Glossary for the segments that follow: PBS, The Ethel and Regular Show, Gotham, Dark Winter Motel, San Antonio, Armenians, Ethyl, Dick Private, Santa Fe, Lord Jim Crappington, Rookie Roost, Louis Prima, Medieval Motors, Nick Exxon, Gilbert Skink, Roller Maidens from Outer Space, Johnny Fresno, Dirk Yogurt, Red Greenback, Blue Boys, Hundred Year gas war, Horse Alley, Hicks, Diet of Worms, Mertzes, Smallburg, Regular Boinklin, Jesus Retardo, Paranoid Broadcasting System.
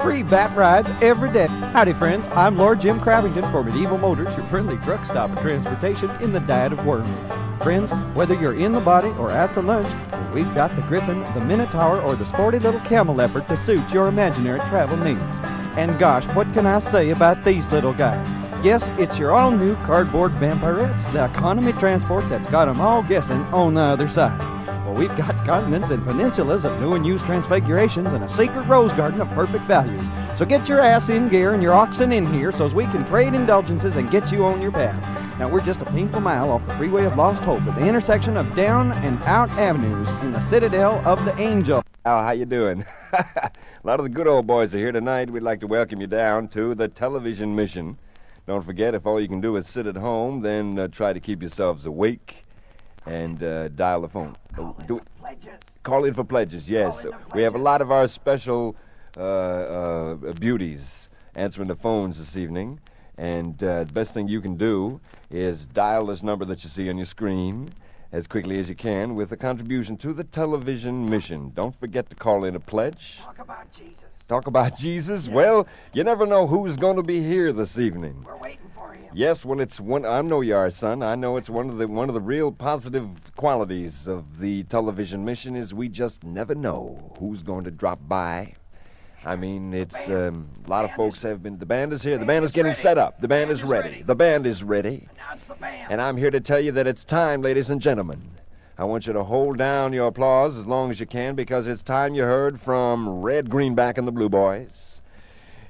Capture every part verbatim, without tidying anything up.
Free bat rides every day. Howdy, friends. I'm Lord Jim Crappington for Medieval Motors, your friendly truck stop and transportation in the Diet of Worms. Friends, whether you're in the body or out to lunch, we've got the griffin, the minotaur, or the sporty little camel leopard to suit your imaginary travel needs. And gosh, what can I say about these little guys? Yes, it's your all-new cardboard vampirettes, the economy transport that's got them all guessing on the other side. Well, we've got continents and peninsulas of new and used transfigurations and a secret rose garden of perfect values. So get your ass in gear and your oxen in here so as we can trade indulgences and get you on your path. Now, we're just a painful mile off the freeway of Lost Hope at the intersection of Down and Out Avenues in the Citadel of the Angel. Oh, how you doing? A lot of the good old boys are here tonight. We'd like to welcome you down to the television mission. Don't forget, if all you can do is sit at home, then uh, try to keep yourselves awake and uh, dial the phone. Call in for pledges. Call in for pledges, yes. Pledges. We have a lot of our special uh, uh, beauties answering the phones this evening. And uh, the best thing you can do is dial this number that you see on your screen as quickly as you can with a contribution to the television mission. Don't forget to call in a pledge. Talk about Jesus. Talk about Jesus? Yeah. Well, you never know who's going to be here this evening. We're waiting for him. Yes, well, it's one. I know you are, son. I know it's one of the one of the real positive qualities of the television mission is we just never know who's going to drop by. I mean, it's um, a lot of folks have been. The band is here. The band is getting set up. The band is ready. The band is ready. Announce the band. And I'm here to tell you that it's time, ladies and gentlemen. I want you to hold down your applause as long as you can because it's time you heard from Red Greenback and the Blue Boys.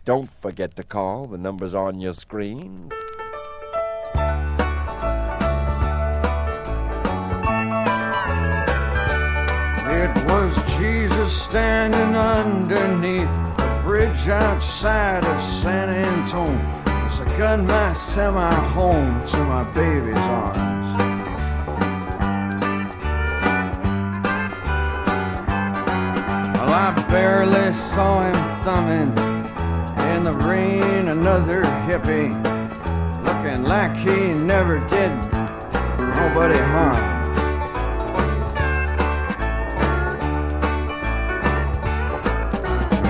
Don't forget to call. The number's on your screen. It was Jesus standing underneath a bridge outside of San Antonio as I gunned my semi home to my baby's arms. I barely saw him thumbing in the rain, another hippie looking like he never did nobody harm.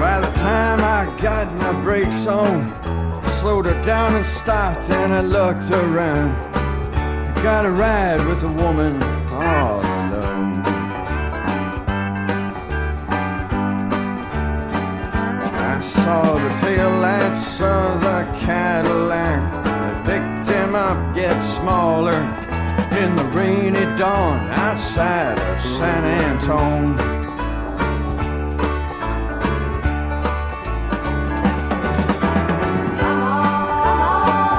By the time I got my brakes on, slowed her down and stopped, and I looked around. I got a ride with a woman all alone. Saw the taillights of the Cadillac that picked him up get smaller in the rainy dawn outside of San Antone.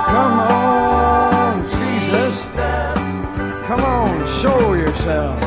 Come on, Jesus. Come on, show yourself.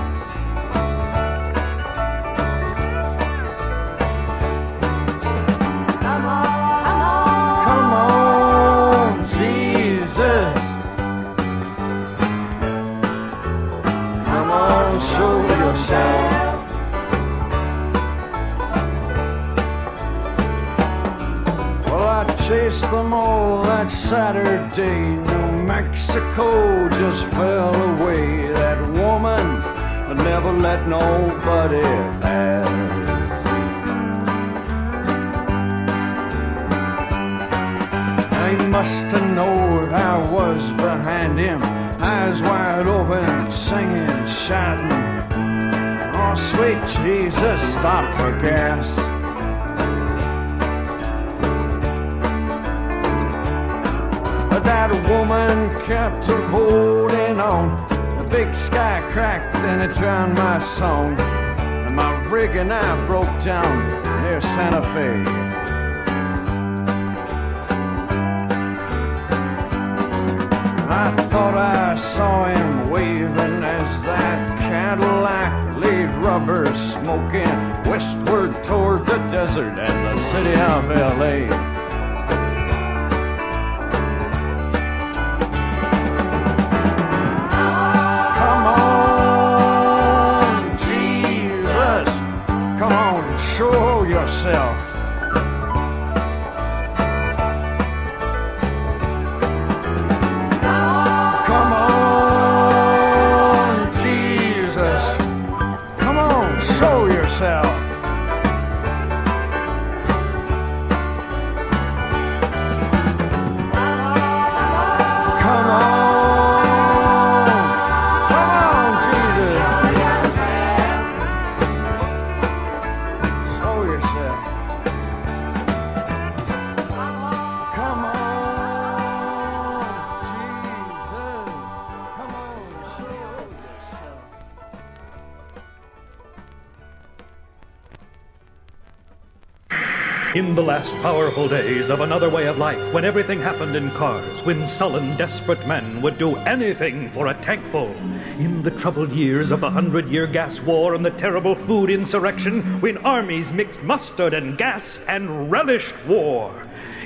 Them all that Saturday, New Mexico just fell away. That woman I never let nobody pass. They must have known I was behind him, eyes wide open, singing, shouting, oh sweet Jesus, stop for gas. That woman kept her holding on. The big sky cracked and it drowned my song. And my rig and I broke down near Santa Fe. I thought I saw him waving as that Cadillac laid rubber smoking westward toward the desert and the city of L A. Yourself. Come on, Jesus. Come on, show yourself. In the last powerful days of another way of life, when everything happened in cars, when sullen, desperate men would do anything for a tankful, in the troubled years of the Hundred Year gas war and the terrible food insurrection, when armies mixed mustard and gas and relished war,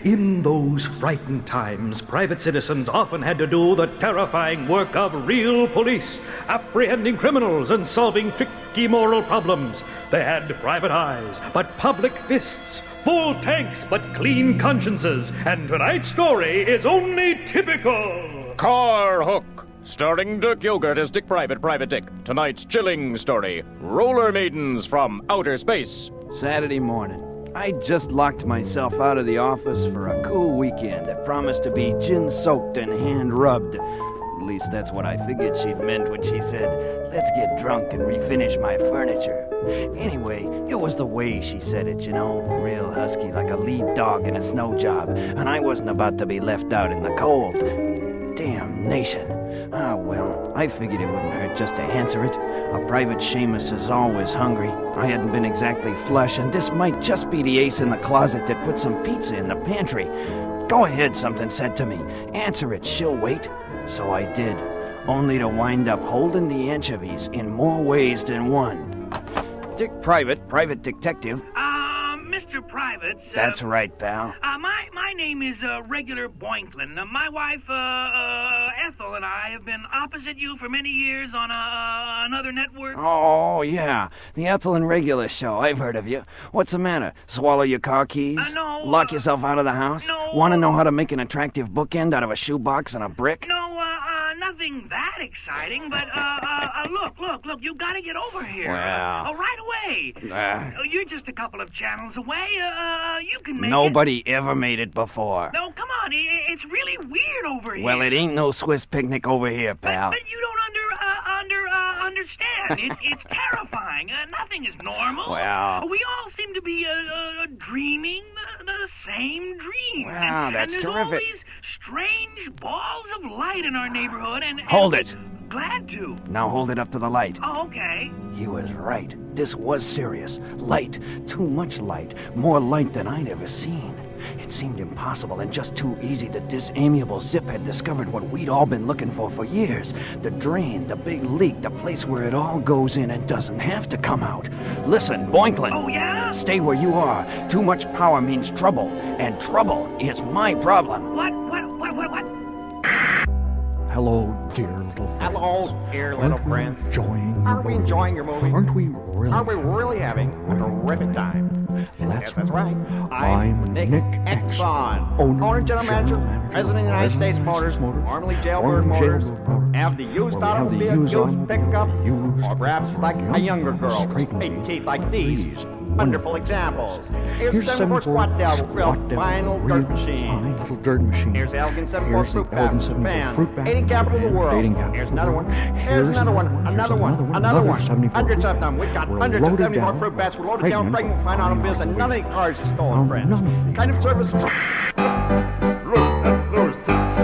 in those frightened times, private citizens often had to do the terrifying work of real police, apprehending criminals and solving tricky moral problems. They had private eyes, but public fists, full tanks, but clean consciences. And tonight's story is only typical. Car Hook, starring Dirk Yogurt as Dick Private, Private Dick. Tonight's chilling story, Roller Maidens from Outer Space. Saturday morning, I just locked myself out of the office for a cool weekend that promised to be gin-soaked and hand-rubbed. At least that's what I figured she'd meant when she said, "Let's get drunk and refinish my furniture." Anyway, it was the way she said it, you know, real husky, like a lead dog in a snow job, and I wasn't about to be left out in the cold. Damnation. Ah, well, I figured it wouldn't hurt just to answer it. A private Seamus is always hungry. I hadn't been exactly flush, and this might just be the ace in the closet that put some pizza in the pantry. "Go ahead," something said to me. "Answer it, she'll wait." So I did, only to wind up holding the anchovies in more ways than one. Dick Private, Private Detective. Uh, Mister Private. Uh, That's right, pal. Uh, my, my name is uh, Regular Boinklin. Uh, my wife, uh, uh, Ethel, and I have been opposite you for many years on uh, another network. Oh, yeah. The Ethel and Regular Show. I've heard of you. What's the matter? Swallow your car keys? Uh, no. Lock uh, yourself out of the house? No. Want to know how to make an attractive bookend out of a shoebox and a brick? No, uh... nothing that exciting, but, uh, uh, uh, look, look, look, you gotta get over here. Well, uh, uh, right away. Uh, You're just a couple of channels away. Uh, you can make nobody it. Ever made it before. No, come on, it's really weird over here. Well, it ain't no Swiss picnic over here, pal. But, but you don't under, uh, under, uh, understand. It's, it's terrifying. Uh, nothing is normal. Well. We all seem to be, uh, uh dreaming the, the same dream. Wow, and, that's and there's terrific. All these strange balls of light in our neighborhood. And, and hold it. Glad to. Now hold it up to the light. Oh, okay. He was right. This was serious. Light. Too much light. More light than I'd ever seen. It seemed impossible and just too easy that this amiable Zip had discovered what we'd all been looking for for years. The drain, the big leak, the place where it all goes in and doesn't have to come out. Listen, Boinklin. Oh, yeah? Stay where you are. Too much power means trouble. And trouble is my problem. What? What? What? What? What? Hello, dear little friends. Hello, dear little Aren't friends. Enjoying Are we movie? enjoying your movie? Aren't we really? Are we really having a terrific time? That's, yes, that's right. I'm, I'm Nick, Nick Exxon, owner, owner general manager, president, president of the United States Motors, Motors formerly Jailbird Motors. Have the used automobile, used, used pickup, used, or perhaps like a younger girl, big teeth like these. these. Wonderful examples. Here's, Here's seven four squat down grilled vinyl dirt machine. Little dirt machine. Here's Elgin seven four fruit bat. Fruit Aiding capital of the world. Here's another one. Here's another one. Another one. Another one. Hundreds of them. We've got hundreds of seventy-four fruit bats. We're loaded down pregnant with fine automobiles, and none of the cars are stolen, friends. Kind of service. Look at those tits.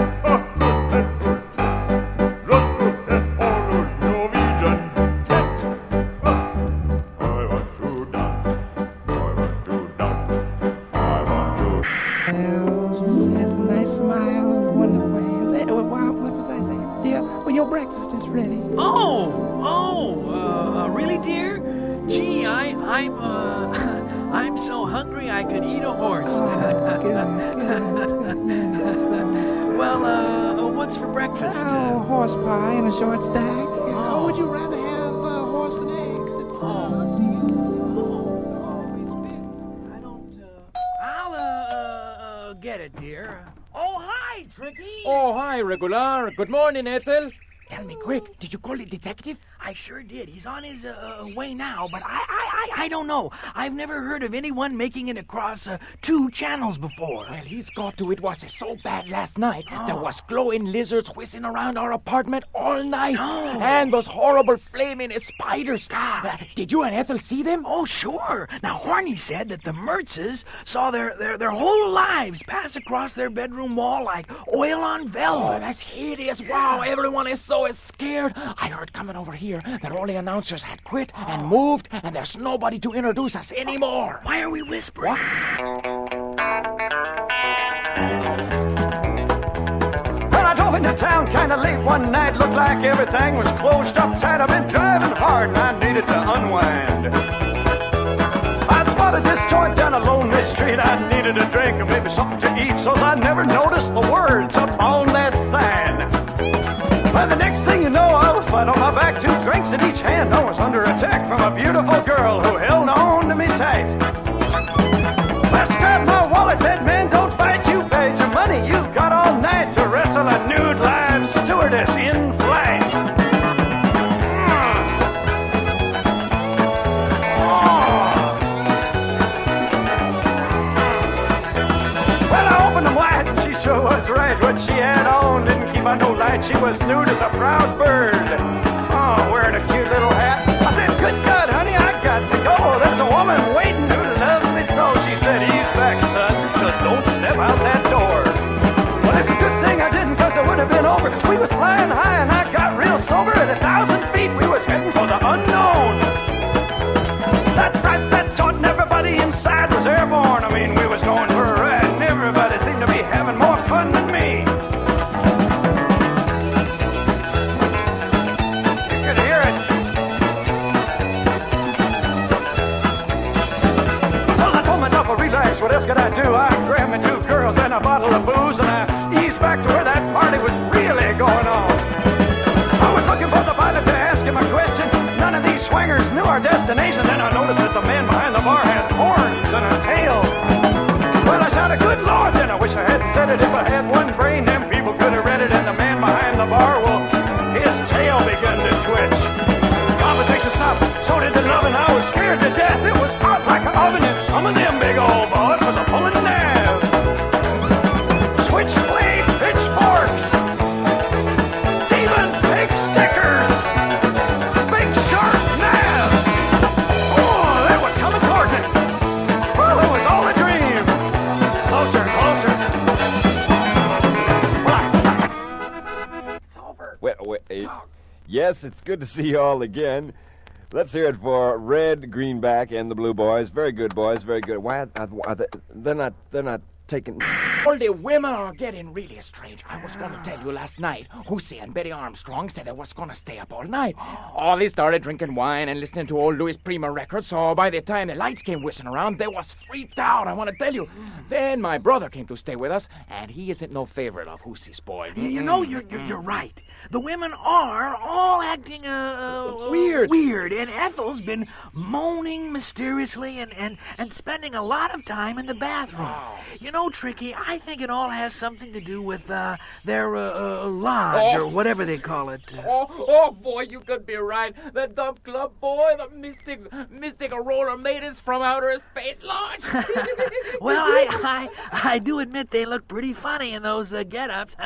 Good morning, Ethel. Tell me quick, did you call the detective? I sure did. He's on his uh, way now, but I, I, I, I don't know. I've never heard of anyone making it across uh, two channels before. Well, he's got to. It was uh, so bad last night. Oh. There was glowing lizards whizzing around our apartment all night. Oh. And those horrible flaming uh, spiders. God. Uh, did you and Ethel see them? Oh, sure. Now, Horny said that the Mertzes saw their, their, their whole lives pass across their bedroom wall like oil on velvet. Oh, that's hideous. Wow, everyone is so scared. I heard coming over here that all the announcers had quit and moved, and there's nobody to introduce us anymore. Why are we whispering? What? into town kinda late one night. Looked like everything was closed up tight. I've been driving hard and I needed to unwind. I spotted this joint down a lonely street. I needed a drink and maybe something to eat, so I never noticed the words up on that sign. Well, the next thing you know, I was flat on my back, two drinks in each hand. I was under attack from a beautiful girl who held on to me tight. I grabbed my wallet, said, man, don't fight, you paid your money. You've got all night to wrestle a nude live stewardess in flight. Mm. Oh. Well, I opened them wide and she sure was right. What she had on didn't keep on no light. She was nude as a proud bird. Oh, wearing a cute little hat. I said, good God, honey, I got to go. There's a woman waiting who loves me so. She said, ease back, son. Just don't step out that door. Well, it's a good thing I didn't, because it would have been over. We was flying high and I got real sober. At a thousand feet, we was heading for the unknown. That's right, that joint and everybody inside was airborne. I mean, we was going for a ride and everybody seemed to be having more fun than me. What else could I do? I grabbed me two girls and a bottle of booze and I eased back to where that party was really going on. I was looking for the pilot to ask him a question. None of these swangers knew our destination. Then I noticed that the man behind the bar had horns and a tail. Well, I shouted, good Lord, then I wish I hadn't said it. If I had one brain, them people could have read it. And the man behind the bar, well, his tail began to twitch. The conversation stopped, so did the love, and I was scared to death. It was hot like an oven, and some of them big old boys. Yes, it's good to see you all again. Let's hear it for Red Greenback and the Blue Boys. Very good boys, very good. Why, I, I, they're not, they're not taking... All the women are getting really strange. I was going to tell you last night, Hussie and Betty Armstrong said they was going to stay up all night. All they started drinking wine and listening to old Louis Prima records, so by the time the lights came whistling around, they was freaked out, I want to tell you. Then my brother came to stay with us, and he isn't no favorite of Hussie's boy. You know, you're, you're, you're right. The women are all acting, uh... Weird. Weird, and Ethel's been moaning mysteriously and, and, and spending a lot of time in the bathroom. Wow. You know, Tricky, I I think it all has something to do with uh, their uh, uh, lodge, oh, or whatever they call it. Oh, oh, boy, you could be right. The Dump Club boy, the mystic, mystic Roller Maidens from Outer Space Lodge. Well, I, I, I do admit they look pretty funny in those uh, get-ups.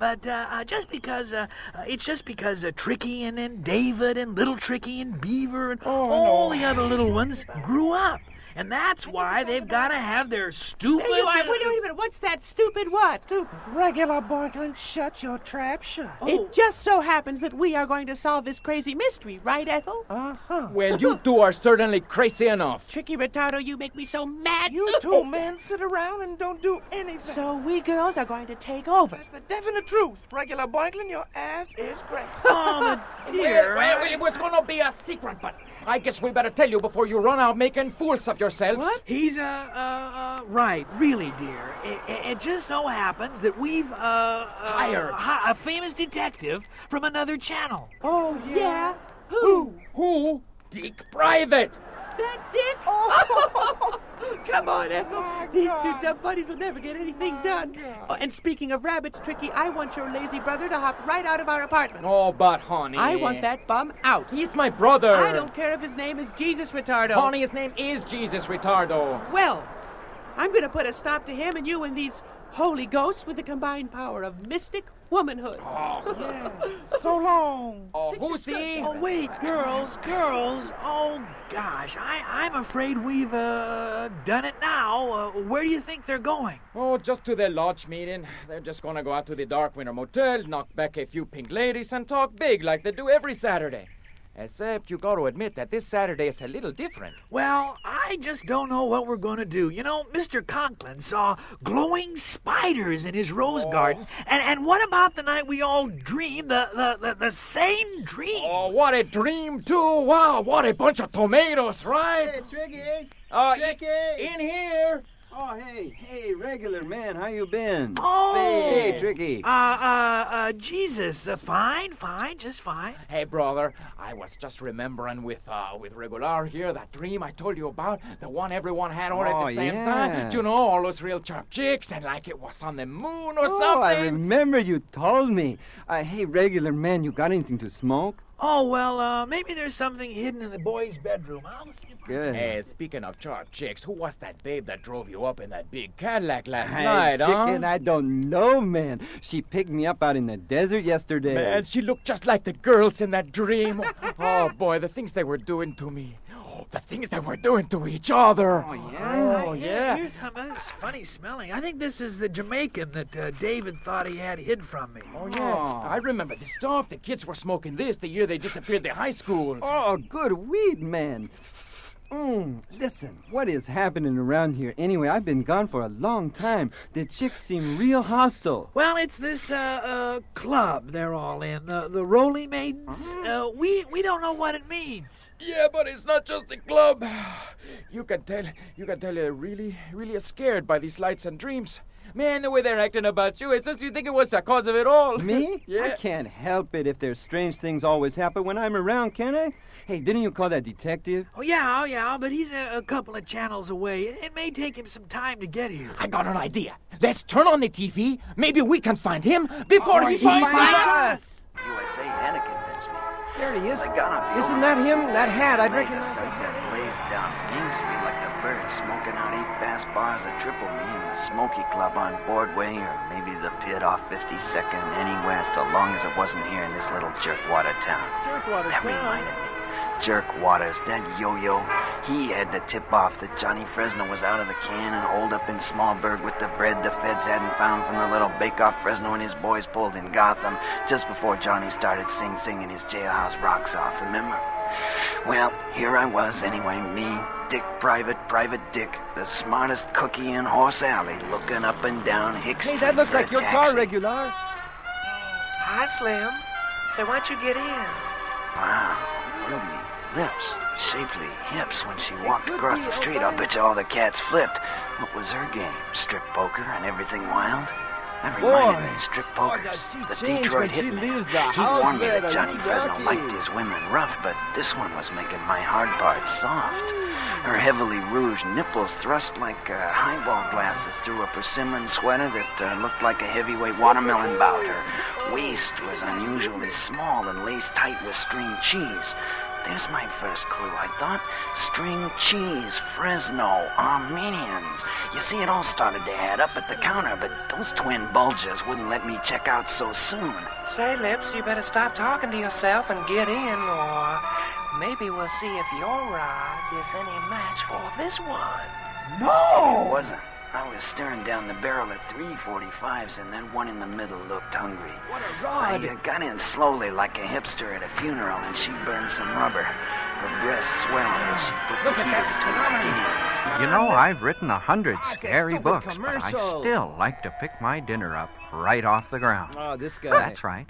But uh, uh, just because, uh, uh, it's just because uh, Tricky and then David and Little Tricky and Beaver and oh, all no. the other little ones grew up. And that's why they've got to have their stupid... There you are. Wait a minute. What's that stupid what? Stupid. Regular Boinklin, shut your trap shut. Oh. It just so happens that we are going to solve this crazy mystery, right, Ethel? Uh-huh. Well, you two are certainly crazy enough. Tricky Retardo, you make me so mad. You two men sit around and don't do anything. So we girls are going to take over. That's the definite truth. Regular Boinklin, your ass is great. Oh, dear. Well, well, it was going to be a secret, but... I guess we better tell you before you run out making fools of yourselves. What? He's, uh, uh, uh right, really, dear. It, it, it just so happens that we've, uh... uh hired hi a famous detective from another channel. Oh, yeah? yeah. Who? Who? Dick Private. That Dick? Oh. Come on, Ethel. Oh, these two dumb buddies will never get anything done. Oh, and speaking of rabbits, Tricky, I want your lazy brother to hop right out of our apartment. Oh, but, honey. I want that bum out. He's my brother. I don't care if his name is Jesus Retardo. Honey, his name is Jesus Retardo. Well, I'm going to put a stop to him and you and these holy ghosts with the combined power of mystic womanhood. Oh, yeah. So long. Oh, Hussie. Oh, wait, girls, girls. Oh, gosh, I, I'm afraid we've uh, done it now. Uh, where do you think they're going? Oh, just to their lodge meeting. They're just going to go out to the Dark Winter Motel, knock back a few pink ladies, and talk big like they do every Saturday. Except you got to admit that this Saturday is a little different. Well, I just don't know what we're going to do. You know, Mister Conklin saw glowing spiders in his rose oh. garden. And and what about the night we all dreamed the, the, the, the same dream? Oh, what a dream, too. Wow, what a bunch of tomatoes, right? Hey, Tricky. Uh, Tricky. In here. Oh, hey, hey, regular man, how you been? Oh! Hey, hey Tricky. Uh, uh, uh, Jesus, uh, fine, fine, just fine. Hey, brother, I was just remembering with, uh, with Regular here, that dream I told you about, the one everyone had on oh, at the same yeah. time. You know, all those real chirp chicks, and like it was on the moon or oh, something. Oh, I remember you told me. Uh, hey, regular man, you got anything to smoke? Oh, well, uh, maybe there's something hidden in the boys' bedroom. I'll see if I can. Hey, speaking of chart chicks, who was that babe that drove you up in that big Cadillac last hey, night, chicken, huh? I don't know, man. She picked me up out in the desert yesterday. Man, she looked just like the girls in that dream. Oh, boy, the things they were doing to me. The things that we're doing to each other. Oh, yeah. Oh, yeah. Here's some of this funny smelling. I think this is the Jamaican that uh, David thought he had hid from me. Oh, yeah. Oh. I remember the stuff. The kids were smoking this the year they disappeared to high school. Oh, good weed, man. Mm, listen, what is happening around here? Anyway, I've been gone for a long time. The chicks seem real hostile. Well, it's this uh, uh, club they're all in, uh, the Roller Maidens. Mm-hmm. uh, we we don't know what it means. Yeah, but it's not just a club. You can tell, you can tell they're really, really scared by these lights and dreams. Man, the way they're acting about you, it's just you think it was the cause of it all. Me? Yeah. I can't help it if there's strange things always happen when I'm around, can I? Hey, didn't you call that detective? Oh, yeah, oh, yeah, but he's a, a couple of channels away. It may take him some time to get here. I got an idea. Let's turn on the T V. Maybe we can find him before oh, he, he finds, finds us. us. U S A Hannah convinced me. There he is. Isn't that him? That hat, I'd recognize. The sunset blazed down Main Street like the bird smoking out eight fast bars of Triple Me in the Smoky Club on Broadway or maybe the pit off fifty-second, anywhere so long as it wasn't here in this little jerkwater town. Jerkwater town. That reminded me. Jerk Waters, that yo-yo, he had the tip-off that Johnny Fresno was out of the can and holed up in Smallburg with the bread the feds hadn't found from the little bake-off Fresno and his boys pulled in Gotham just before Johnny started sing-singing his jailhouse rocks off, remember? Well, here I was anyway, me, Dick Private, Private Dick, the smartest cookie in Horse Alley, looking up and down Hicks Street. Hey, that looks like your car, Regular. Hi, Slim. So why don't you get in? Wow, really? Lips, shapely hips when she walked across the street. I'll bet you all the cats flipped. What was her game? Strip poker and everything wild? That reminded me of strip pokers. The Detroit hitman. He warned me that Johnny Fresno liked his women rough, but this one was making my hard part soft. Her heavily rouged nipples thrust like uh, highball glasses through a persimmon sweater that uh, looked like a heavyweight watermelon bout. Her waist was unusually small and laced tight with string cheese. There's my first clue, I thought. String cheese, Fresno, Armenians. You see, it all started to add up at the counter, but those twin bulges wouldn't let me check out so soon. Say, Lips, you better stop talking to yourself and get in, or maybe we'll see if your rod is any match for this one. No! It wasn't. I was staring down the barrel of three forty-fives, and then one in the middle looked hungry. What a rod! I got in slowly like a hipster at a funeral, and she burned some rubber. Her breasts swelled as she put Look the keys to her gears. You know, I've written a hundred scary books, commercial. But I still like to pick my dinner up right off the ground. Oh, this guy. That's right.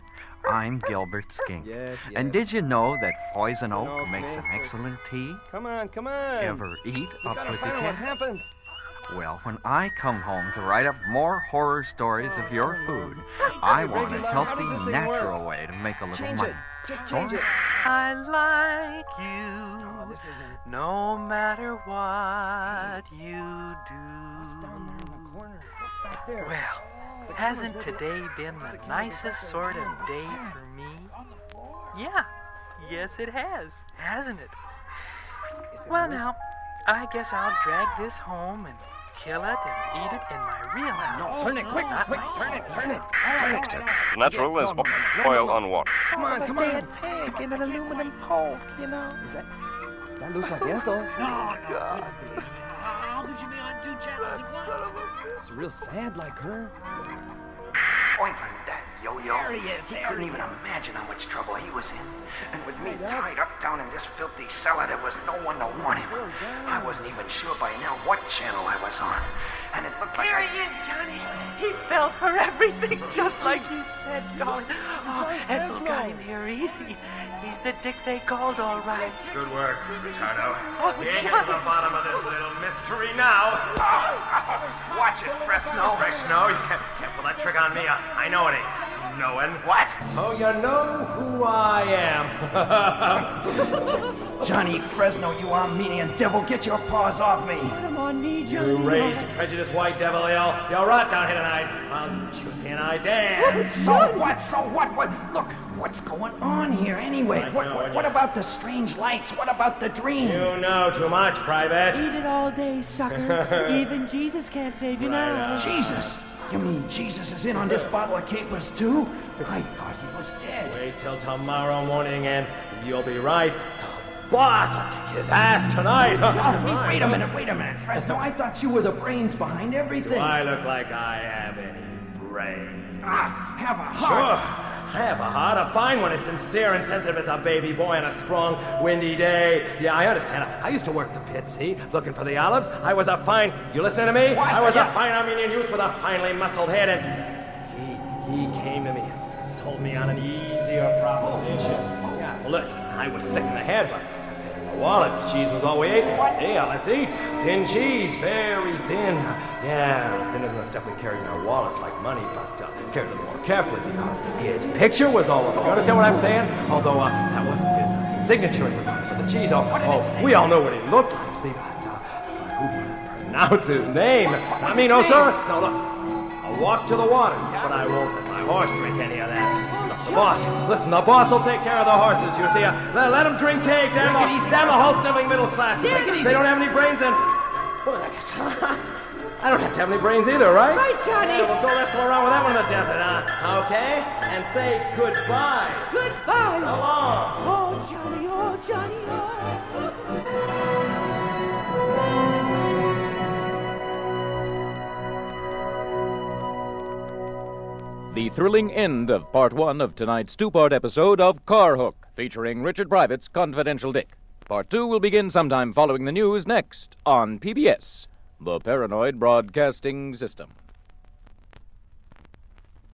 I'm Gilbert Skink. Yes, yes. And did you know that poison oak, oak makes an excellent tea? Come on, come on. Ever eat a pretty cat? What happens? Well, when I come home to write up more horror stories oh, of your food, I want a healthy, natural work? way to make a little change money. It. Just change oh. it. I like you, oh, this isn't... no matter what hey. you do. What's down there in the corner? What's back there? Well, the hasn't today little... been the, the nicest sort of day for me? Yeah, yes it has, hasn't it? it well, work? now, I guess I'll drag this home and... kill it and eat it in my real house. No, turn it quick, quick, turn it, turn it. Turn it. Turn it. Natural as oil on water. Come on, come on. A dead pig in an aluminum pole, you know. Is that... that looks like the Ethel? No, God. How could you be on two channels at once? It's real sad like her. Boinklin, that yo-yo. There he is. He there couldn't he even is. imagine how much trouble he was in. And with me tied up down in this filthy cellar, there was no one to warn him. I wasn't even sure by now what channel I was on. And it looked like Here I... he is, Johnny. He fell for everything, just like you said, darling. Oh, Ethel got him here easy. He's the Dick they called, all right. Good work, Ricardo. Oh, We're getting to the bottom of this little mystery now. Oh, oh, watch it, Fresno. Fresno, you can't, can't pull that trick on me. I, I know it ain't snowing. What? So you know who I am. Johnny Fresno, you Armenian devil, get your paws off me. Put him on me, Johnny. You race prejudice, white devil, y'all. You'll rot down here tonight. I'll choose here and I dance. So what? So what? What? Look, what's going on here anyway? I what know, what, what about the strange lights? What about the dream? You know too much, Private. Eat it all day, sucker. Even Jesus can't save you right now. Up. Jesus? You mean Jesus is in on this bottle of capers, too? I thought he was dead. Wait till tomorrow morning, and you'll be right. The boss will kick his ass tonight. Oh, wait a minute, wait a minute, Fresno. I thought you were the brains behind everything. Do I look like I have any brains? Ah, have a heart. Sure. I have a heart, a fine one, as sincere and sensitive as a baby boy on a strong, windy day. Yeah, I understand. I used to work the pit, see, looking for the olives. I was a fine... You listening to me? What? I was yes. a fine Armenian youth with a finely muscled head, and he, he came to me and sold me on an easier proposition. Oh. Oh. Yeah, well, listen, I was sick in the head, but in the wallet, cheese was all we ate. What? See, yeah, let's eat. Thin cheese, very thin. Yeah, thinner than the stuff we carried in our wallets, like money, but... Uh, Cared a little more carefully because his picture was all over. You understand what I'm saying? Although uh, that wasn't his signature in regard for the cheese. Oh, oh we all know what he looked like. See, but uh, who can pronounce his name? What, what I mean, no, name? sir. No, look. I'll walk to the water, yeah. but I won't let my horse drink any of that. Look, the boss. Listen, the boss will take care of the horses. You see, uh, let, let them drink cake. Damn, the, damn the whole sniveling middle class. They, they don't have any brains. Then, well, I guess. I don't have to have any brains either, right? Right, Johnny. Yeah, we'll go wrestle around with that one in the desert, huh? Okay? And say goodbye. Goodbye. So long. Oh, Johnny, oh, Johnny, oh. The thrilling end of part one of tonight's two-part episode of Car Hook, featuring Richard Private's Confidential Dick. Part two will begin sometime following the news next on P B S. The Paranoid Broadcasting System.